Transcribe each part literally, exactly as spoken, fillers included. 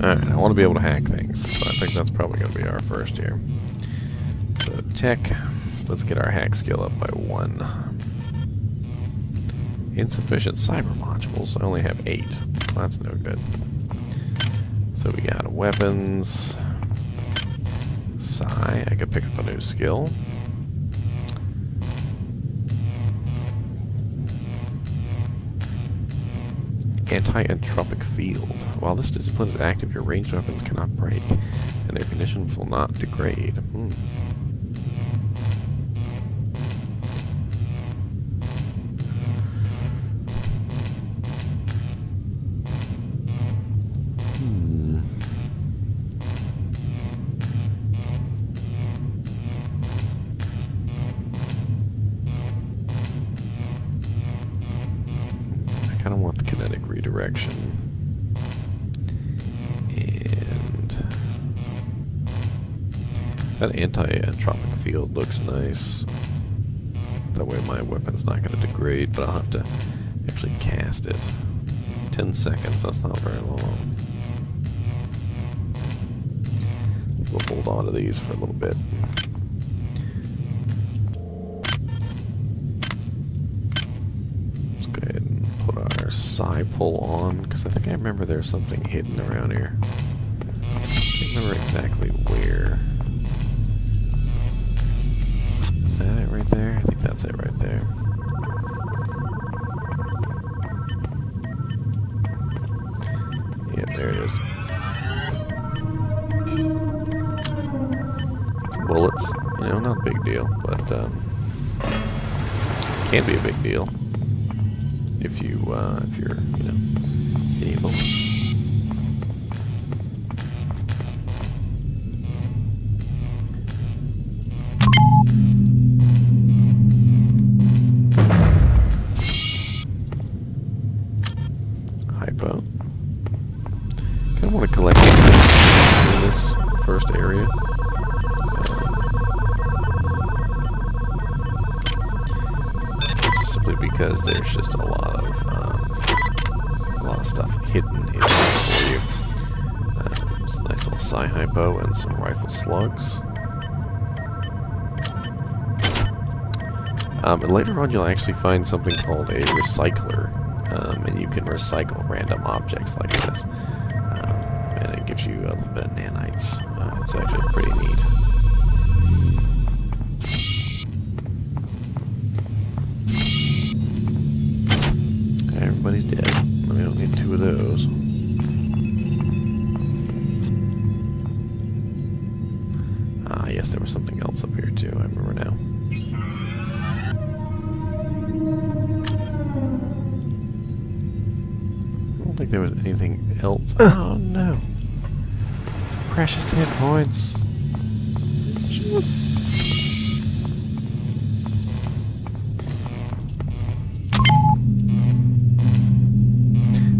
Alright, I want to be able to hack things, so I think that's probably going to be our first here. So, tech. Let's get our hack skill up by one. Insufficient cyber modules. I only have eight. Well, that's no good. So we got weapons. Psi. I could pick up a new skill. Anti-entropic field. While this discipline is active, your ranged weapons cannot break, and their conditions will not degrade. Hmm. That anti-entropic field looks nice. That way my weapon's not going to degrade, but I'll have to actually cast it. Ten seconds, that's not very long. We'll hold on to these for a little bit. Let's go ahead and put our psi pull on, because I think I remember there's something hidden around here. I can't remember exactly where. Is that it right there? I think that's it right there. Yep, there it is. Some bullets. You know, not a big deal, but um, can be a big deal if you uh, if you're you know evil. Because there's just a lot of um, a lot of stuff hidden in there for you. Uh, it's a nice little psi hypo and some rifle slugs. Um, and later on, you'll actually find something called a recycler, um, and you can recycle random objects like this, um, and it gives you a little bit of nanites. Uh, it's actually pretty neat. Everybody's dead. We don't need two of those. Ah, yes, there was something else up here too. I remember now. I don't think there was anything else. Oh no! Precious hit points. Just.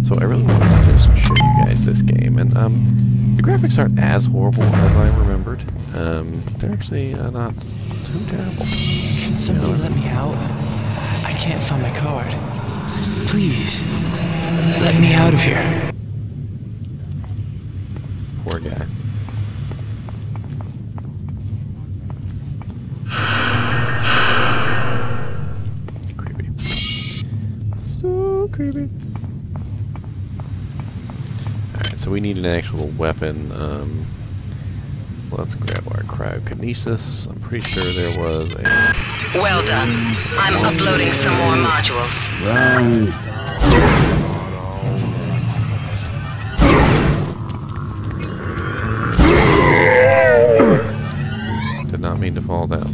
So I really wanted to just show you guys this game, and um, the graphics aren't as horrible as I remembered. Um, they're actually uh, not too terrible. Can somebody let me out? I can't find my card. Please, let me out of here. Poor guy. Creepy. So creepy. So we need an actual weapon. Um, so let's grab our cryokinesis. I'm pretty sure there was a... Well done. I'm uploading some more modules. Run. Did not mean to fall down.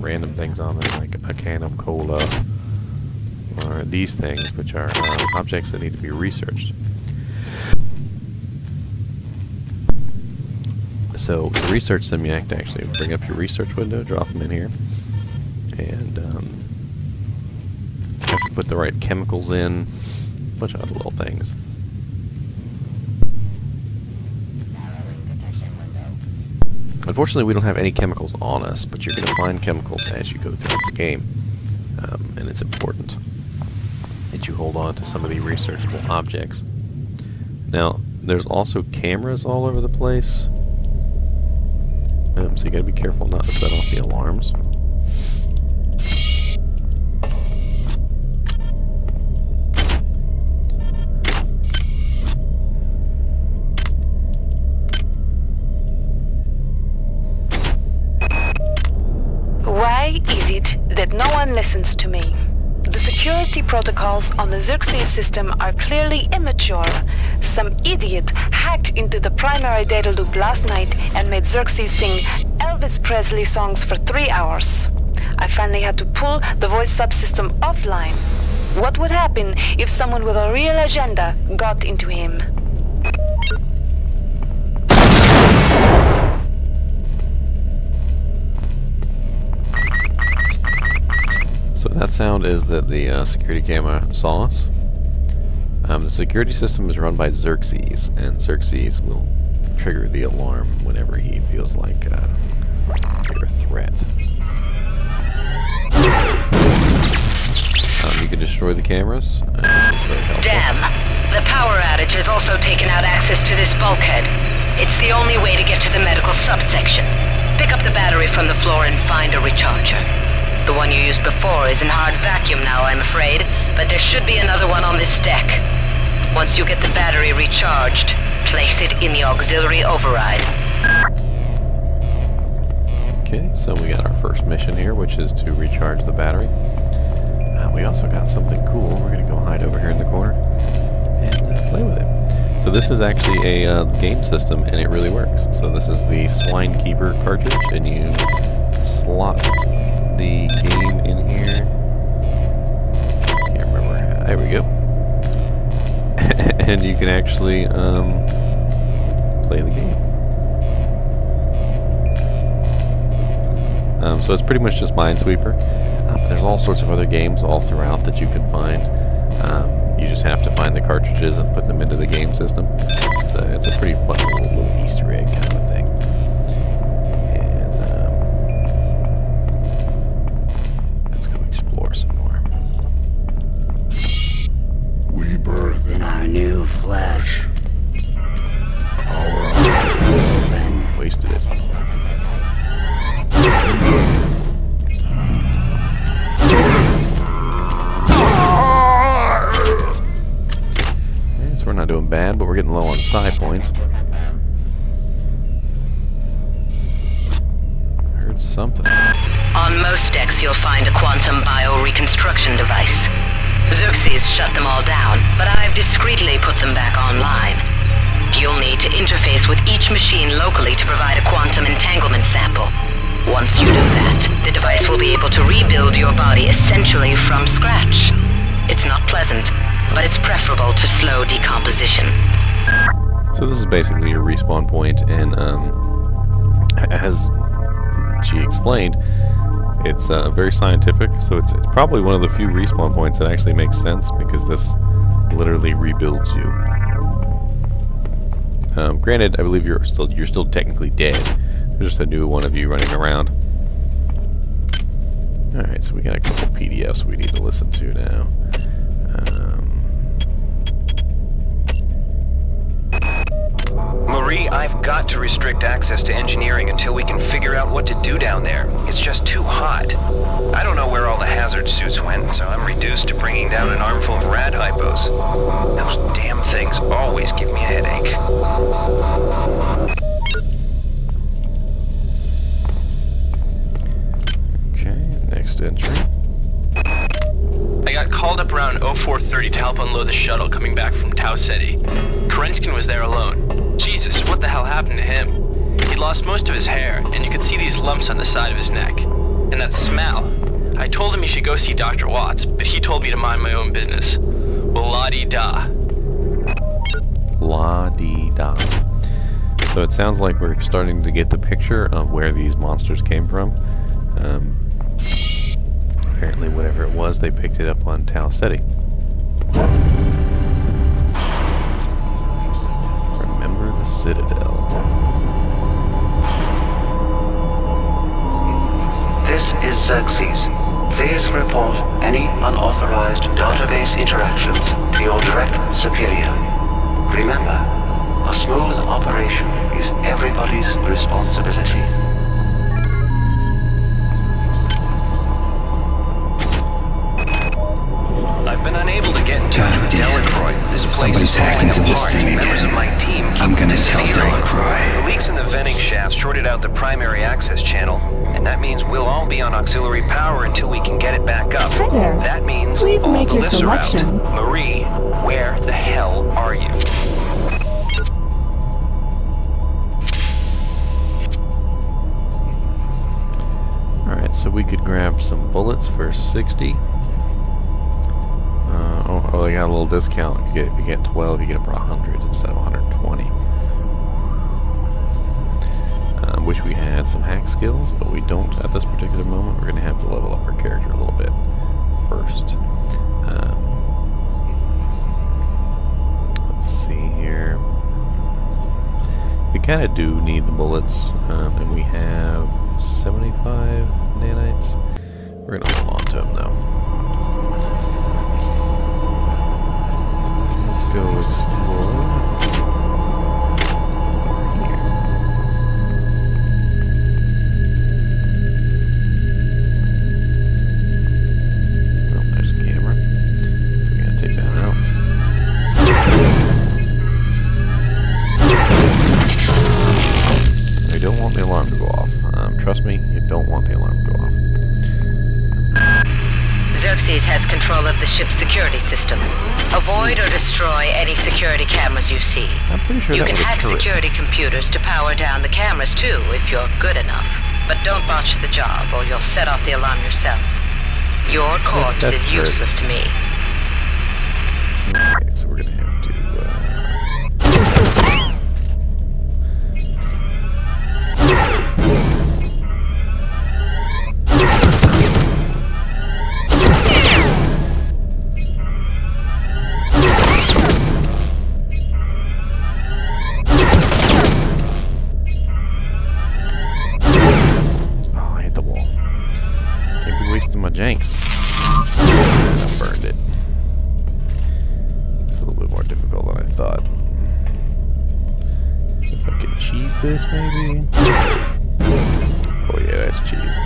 Random things on there, like a can of cola, or these things, which are uh, objects that need to be researched. So, to research them, you have to actually bring up your research window, drop them in here, and um, have to put the right chemicals in, a bunch of other little things. Unfortunately, we don't have any chemicals on us, but you're going to find chemicals as you go through the game, um, and it's important that you hold on to some of the researchable objects. Now, there's also cameras all over the place, um, so you got to be careful not to set off the alarms. Why is it that no one listens to me? The security protocols on the Xerxes system are clearly immature. Some idiot hacked into the primary data loop last night and made Xerxes sing Elvis Presley songs for three hours. I finally had to pull the voice subsystem offline. What would happen if someone with a real agenda got into him? So that sound is that the uh, security camera saw us. Um, the security system is run by Xerxes, and Xerxes will trigger the alarm whenever he feels like uh, a threat. Um, you can destroy the cameras. Uh, it's very helpful. Damn! The power outage has also taken out access to this bulkhead. It's the only way to get to the medical subsection. Pick up the battery from the floor and find a recharger. The one you used before is in hard vacuum now, I'm afraid, but there should be another one on this deck. Once you get the battery recharged, place it in the auxiliary override. Okay, so we got our first mission here, which is to recharge the battery. Uh, we also got something cool. We're going to go hide over here in the corner and uh, play with it. So this is actually a uh, game system, and it really works. So this is the Swinekeeper cartridge, and you slot the game in here. Can't remember. How. There we go. And you can actually um, play the game. Um, so it's pretty much just Minesweeper. Uh, but there's all sorts of other games all throughout that you can find. Um, you just have to find the cartridges and put them into the game system. It's a, it's a pretty fun little, little Easter egg kind of thing. New flesh. Our eyes will open. Wasted it. So we're not doing bad, but we're getting low on psi points. I heard something. On most decks, you'll find a quantum bioreconstruction device. Xerxes shut them all down, but I've discreetly put them back online. You'll need to interface with each machine locally to provide a quantum entanglement sample. Once you do that, the device will be able to rebuild your body essentially from scratch. It's not pleasant, but it's preferable to slow decomposition. So this is basically your respawn point, and um, as she explained, it's uh, very scientific, so it's, it's probably one of the few respawn points that actually makes sense, because this literally rebuilds you. Um, granted, I believe you're still you're still technically dead. There's just a new one of you running around. All right, so we got a couple P D Fs we need to listen to now. Marie, I've got to restrict access to engineering until we can figure out what to do down there. It's just too hot. I don't know where all the hazard suits went, so I'm reduced to bringing down an armful of rad hypos. Those damn things always give me a headache. Okay, next entry. I got called up around oh four thirty to help unload the shuttle coming back from Tau Ceti. Korenskin was there alone. Jesus, what the hell happened to him? He lost most of his hair, and you could see these lumps on the side of his neck. And that smell. I told him he should go see Doctor Watts, but he told me to mind my own business. Well, la-dee-da. La-dee-da. So it sounds like we're starting to get the picture of where these monsters came from. Um, was they picked it up on Tau Ceti. Remember the Citadel. This is Xerxes. Please report any unauthorized database interactions to your direct superior. Remember, a smooth operation is everybody's responsibility. God damn it. Somebody's hacked into this thing again. I'm gonna tell Delacroix. The leaks in the venting shafts shorted out the primary access channel, and that means we'll all be on auxiliary power until we can get it back up. Hi there. That means please make your selection. Marie, where the hell are you? Alright, so we could grab some bullets for sixty. Uh, oh, oh, they got a little discount. If you get, if you get twelve, you get it for one hundred instead of one hundred twenty. I um, wish we had some hack skills, but we don't at this particular moment. We're going to have to level up our character a little bit first. Um, let's see here. We kind of do need the bullets, um, and we have seventy-five nanites. We're going to hold on to them now. Let's go explore here. Oh, there's a camera. So we gotta take that out. I don't want the alarm to go off. Um, trust me, you don't want the alarm to go off. Xerxes has control of the ship's security system. Avoid or destroy any security cameras you see. I'm pretty sure you can hack security computers to power down the cameras too, if you're good enough. But don't botch the job, or you'll set off the alarm yourself. Your corpse is useless to me. Okay, so we're gonna have to. Jinx. I burned it. It's a little bit more difficult than I thought. If I could cheese this, maybe? Oh yeah, that's cheese.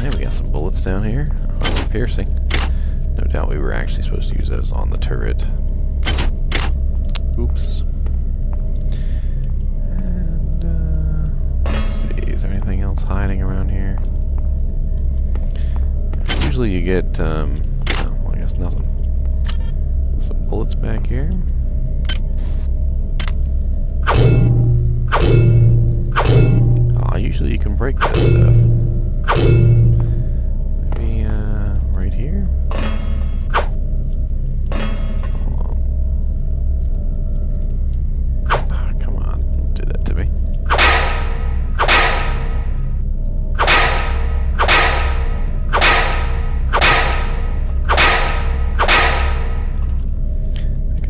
Alright, we got some bullets down here. Oh, piercing. No doubt we were actually supposed to use those on the turret. Oops. And, uh, let's see, is there anything else hiding around here? Usually you get, um, oh, well, I guess nothing. Some bullets back here. Aw, oh, usually you can break that stuff. Maybe, uh, right here? I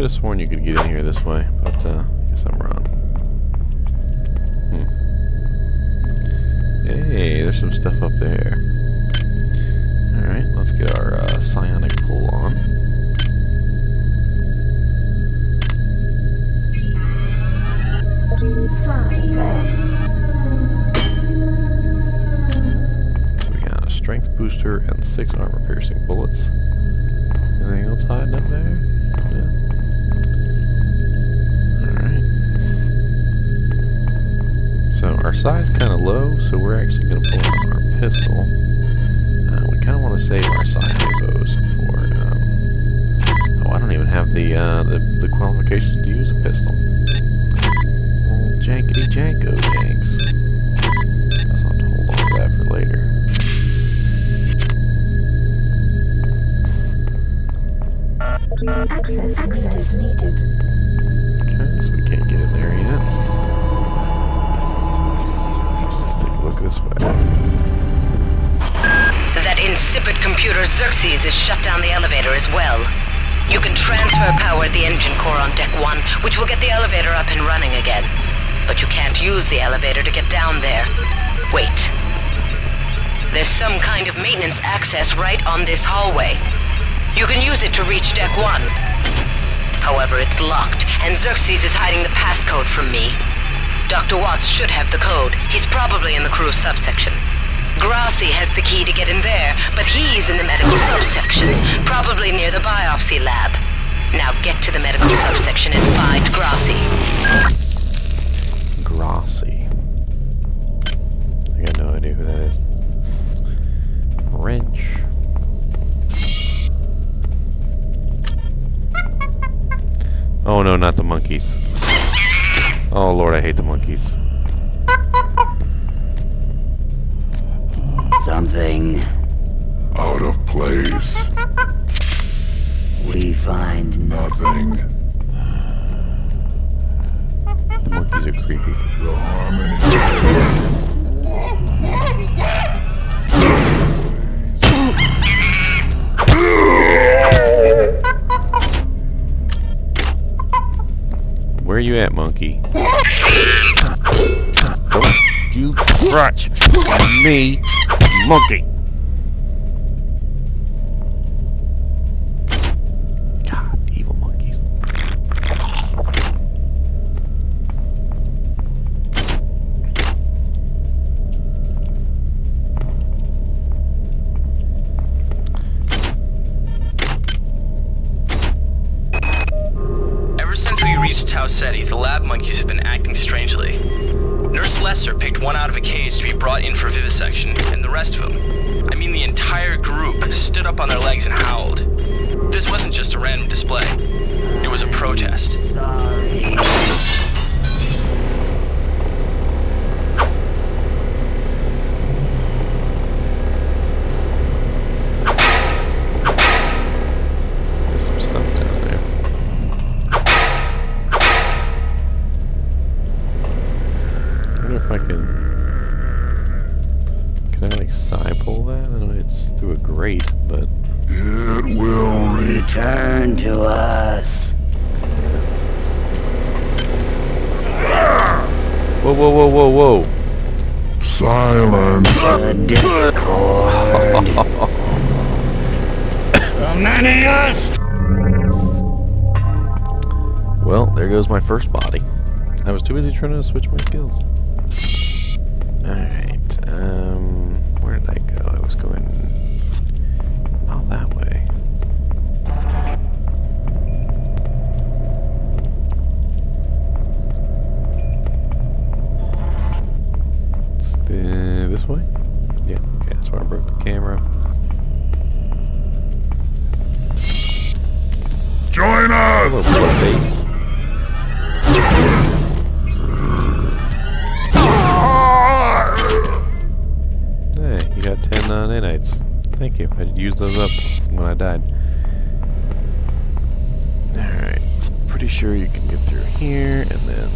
could have sworn you could get in here this way, but uh, I guess I'm wrong. Hmm. Hey, there's some stuff up there. Alright, let's get our uh, psionic pull on. So we got a strength booster and six armor-piercing bullets. Anything else hiding up there? No. So our size kind of low, so we're actually going to pull out our pistol. Uh, we kind of want to save our side bows for. Um, oh, I don't even have the, uh, the the qualifications to use a pistol. Old jankety janko janks. I'll have to hold on to that for later. Access success needed. Okay, so we can't get in there yet. Let's take a look this way. That insipid computer Xerxes has shut down the elevator as well. You can transfer power at the engine core on deck one, which will get the elevator up and running again. But you can't use the elevator to get down there. Wait. There's some kind of maintenance access right on this hallway. You can use it to reach deck one. However, it's locked, and Xerxes is hiding the passcode from me. Doctor Watts should have the code. He's probably in the crew subsection. Grassi has the key to get in there, but he's in the medical subsection, probably near the biopsy lab. Now get to the medical subsection and find Grassi. Grassi. I got no idea who that is. Wrench. Oh no, not the monkeys. Oh Lord, I hate the monkeys. Something out of place. We find nothing. The monkeys are creepy. The harmony. Where are you at, monkey? Don't you crutch on me. Monkey. God, evil monkeys. Ever since we reached Tau Ceti, the lab monkeys have been acting strangely. Nurse Lesser picked one out of a cage to be brought in for vivisection, and the rest of them, I mean the entire group, stood up on their legs and howled. This wasn't just a random display. It was a protest. Sorry. Through a grate, but it will return to us. Whoa, whoa, whoa, whoa, whoa! Silence. The discord. So many us. Well, there goes my first body. I was too busy trying to switch my skills. All right. Um, where did I go? I was going. That way. Stay this way? Yeah, okay, that's where I broke the camera. Join us! Hello, blue face. Hey, you got ten uh, nanites. Thank you. I used those up when I died. Alright. Pretty sure you can get through here, and then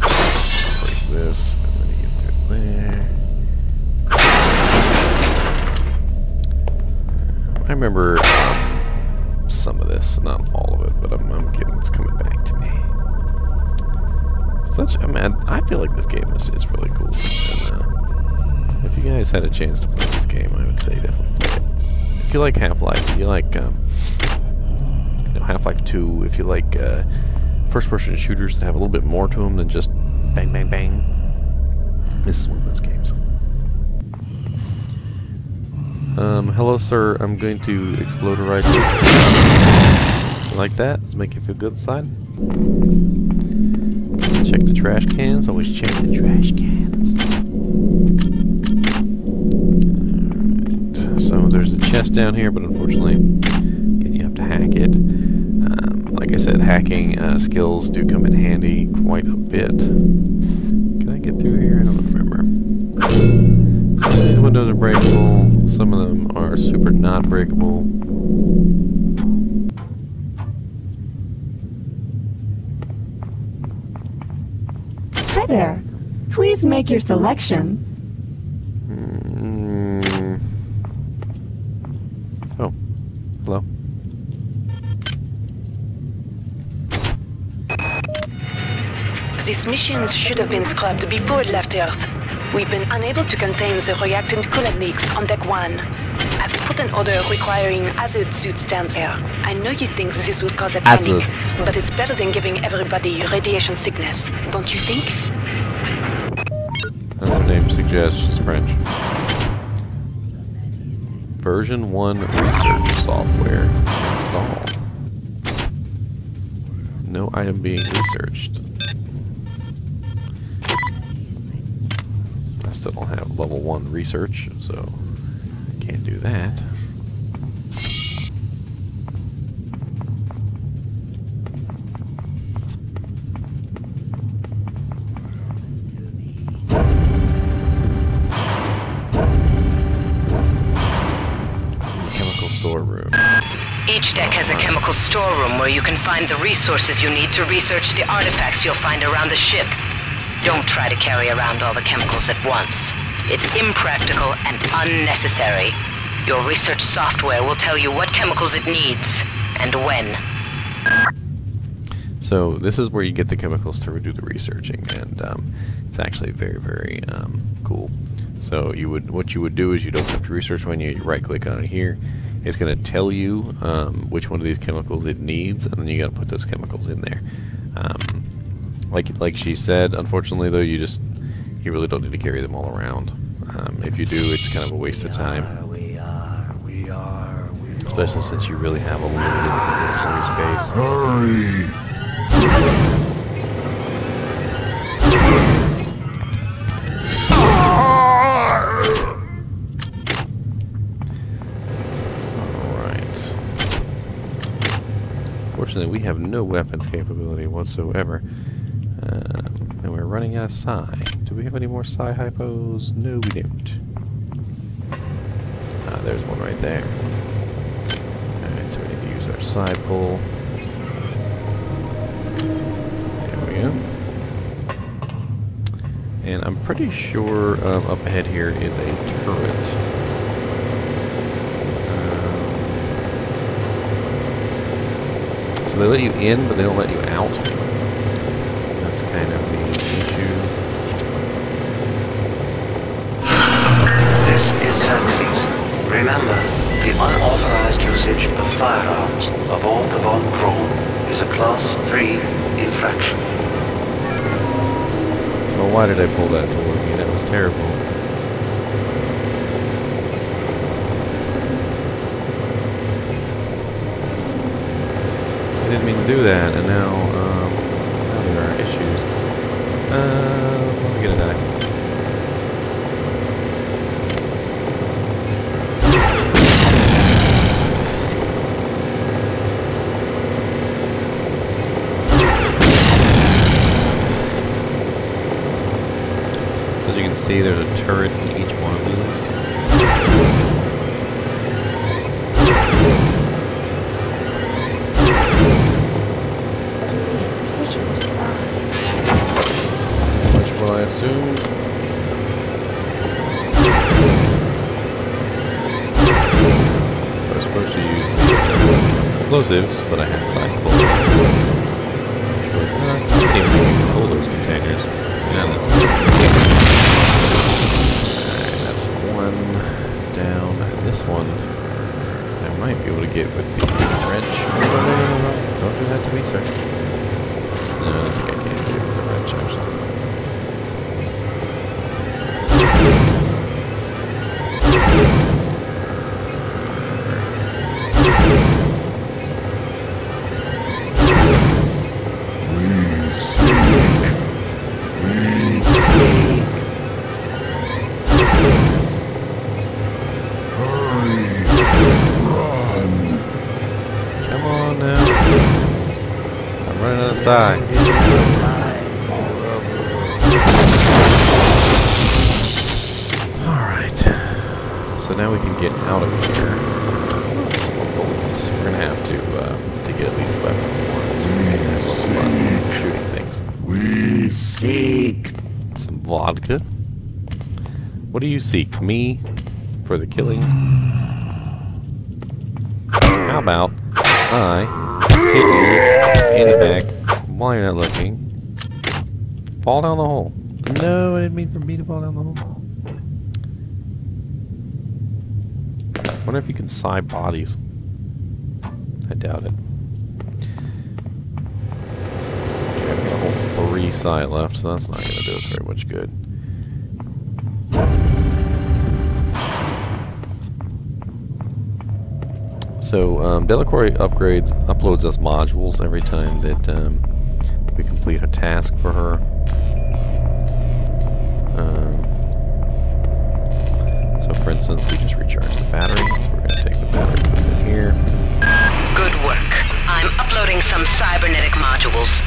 like this, and then you get through there. I remember um, some of this, not all of it, but I'm, I'm kidding. It's coming back to me. Such, I mean, I feel like this game is, is really cool. And, uh, if you guys had a chance to play this game, I would say definitely play it. If you like Half-Life, if you like um, you know, Half-Life two, if you like uh, first-person shooters that have a little bit more to them than just bang, bang, bang, this is one of those games. Um, hello, sir. I'm going to explode right here. Like that? Does it make you feel good inside? Check the trash cans. Always check the trash cans. So there's a chest down here, but unfortunately, again, you have to hack it. Um, like I said, hacking uh, skills do come in handy quite a bit. Can I get through here? I don't remember. Some of these windows are breakable. Some of them are super not breakable. Hi there. Please make your selection. Mm. Oh. Hello. These missions should have been scrapped before it left Earth. We've been unable to contain the reactant coolant leaks on Deck one. I've put an order requiring hazard suits down there. I know you think this would cause a panic, hazards. But it's better than giving everybody radiation sickness, don't you think? As the name suggests, it's French. Version one research software installed. No item being researched. I still don't have level one research, so... can't do that. Chemical storeroom. Each deck has a chemical storeroom where you can find the resources you need to research the artifacts you'll find around the ship. Don't try to carry around all the chemicals at once. It's impractical and unnecessary. Your research software will tell you what chemicals it needs, and when. So this is where you get the chemicals to do the researching, and um, it's actually very, very um, cool. So you would, what you would do is you'd open up your research menu, you right-click on it here. It's going to tell you um, which one of these chemicals it needs, and then you got to put those chemicals in there. Um, like, like she said, unfortunately though, you just... you really don't need to carry them all around. Um, if you do, it's kind of a waste of time. We are, we are, we are, especially since you really have a limited inventory space. Hurry! Alright. Fortunately, we have no weapons capability whatsoever. Um, And we're running out of psi. Do we have any more psi hypos? No, we don't. Ah, there's one right there. Alright, so we need to use our psi pull. There we go. And I'm pretty sure um, up ahead here is a turret. Um, so they let you in, but they don't let you out. That's kind of the... Xerxes, remember, the unauthorized usage of firearms aboard the Von Braun is a Class three infraction. Well, why did I pull that toward me? That was terrible. I didn't mean to do that, and now, um, now there are issues. Uh, I'm gonna die. See, there's a turret in each one of these. Much what I assume. I was supposed to use explosives, but I had side bullets. I can't even control those containers. Yeah, down this one. I might be able to get with the wrench. No, no, no, no, no. Don't do that to me, sir. No, I think I can't get with the wrench, actually. Side. Alright. So now we can get out of here. We're gonna have to uh, to get at least weapons one so we can have a little fun shooting things. We seek vodka. What do you seek? Me? For the killing? How about I hit you in the back while you're not looking? Fall down the hole. No, I didn't mean for me to fall down the hole. I wonder if you can psi bodies. I doubt it. Okay, I've got a whole three psi left, so that's not going to do us very much good. So, um, Delacroix upgrades, uploads us modules every time that um, we complete a task for her. Um, so, for instance, we just recharge the batteries. We're going to take the battery, put it in here. Good work. I'm uploading some cybernetic modules.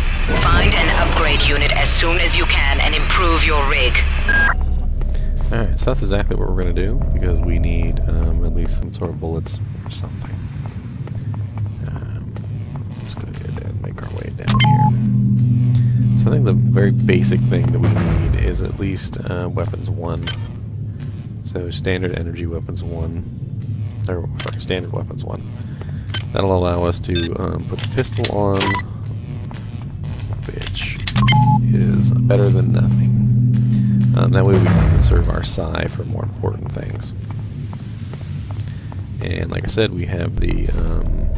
Find an upgrade unit as soon as you can and improve your rig. Alright, so that's exactly what we're going to do, because we need um, at least some sort of bullets or something. Um, let's go ahead and make our way down here. So I think the very basic thing that we need is at least uh, weapons one. So standard energy weapons one. Or standard weapons one. That'll allow us to um, put the pistol on, which is better than nothing. Um, that way we can conserve our psi for more important things. And like I said, we have the, um,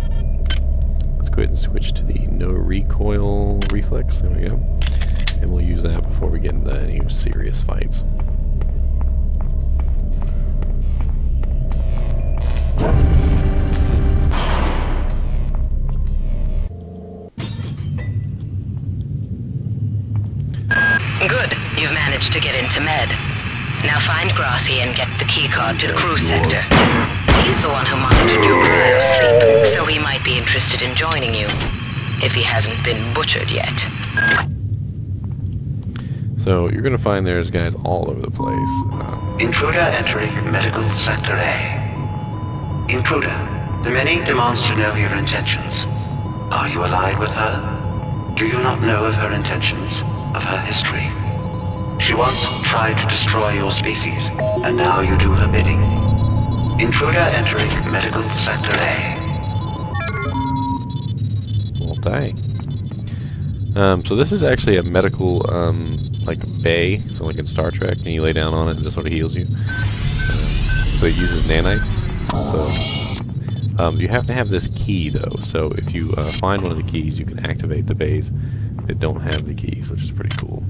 let's go ahead and switch to the no recoil reflex, there we go. And we'll use that before we get into any serious fights. To get into med. Now find Grassi and get the keycard to the crew sector. He's the one who monitored your cryo sleep, so he might be interested in joining you, if he hasn't been butchered yet. So you're gonna find there's guys all over the place. Um, Intruder entering medical sector A. Intruder, the many demands to know your intentions. Are you allied with her? Do you not know of her intentions, of her history? She once tried to destroy your species, and now you do her bidding. Intruder entering medical sector A. Well, dang. Um, so this is actually a medical, um, like, bay. So like in Star Trek, and you lay down on it and it sort of heals you. Um, but it uses nanites. So um, you have to have this key, though. So if you uh, find one of the keys, you can activate the bays that don't have the keys, which is pretty cool.